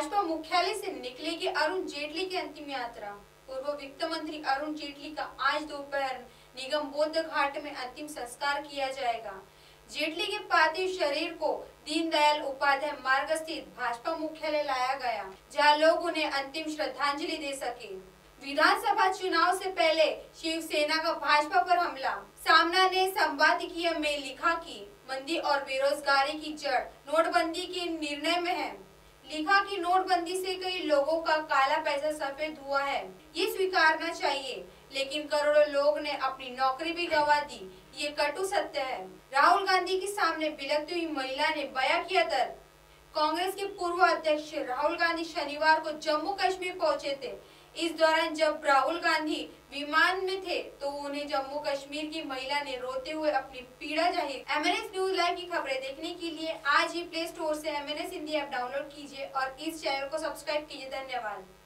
भाजपा मुख्यालय से निकलेगी अरुण जेटली की अंतिम यात्रा। पूर्व वित्त मंत्री अरुण जेटली का आज दोपहर निगम बोध घाट में अंतिम संस्कार किया जाएगा। जेटली के पार्थिव शरीर को दीनदयाल उपाध्याय मार्ग स्थित भाजपा मुख्यालय लाया गया, जहां लोग उन्हें अंतिम श्रद्धांजलि दे सके। विधानसभा चुनाव से पहले शिवसेना का भाजपा पर हमला। सामना ने संपादकीय में लिखा कि मंदी और बेरोजगारी की जड़ नोटबंदी के निर्णय में है। लिखा कि नोटबंदी से कई लोगों का काला पैसा सफेद हुआ है, ये स्वीकारना चाहिए, लेकिन करोड़ों लोग ने अपनी नौकरी भी गंवा दी, ये कटु सत्य है। राहुल गांधी के सामने बिलखती हुई महिला ने बयां किया दर्द। कांग्रेस के पूर्व अध्यक्ष राहुल गांधी शनिवार को जम्मू कश्मीर पहुंचे थे। इस दौरान जब राहुल गांधी विमान में थे तो उन्हें जम्मू कश्मीर की महिला ने रोते हुए अपनी पीड़ा जाहिर। MNS न्यूज लाइव की खबरें देखने के लिए आज ही प्ले स्टोर से MNS हिंदी ऐप डाउनलोड कीजिए और इस चैनल को सब्सक्राइब कीजिए। धन्यवाद।